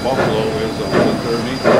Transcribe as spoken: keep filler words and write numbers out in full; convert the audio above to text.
Buffalo is on the thirty.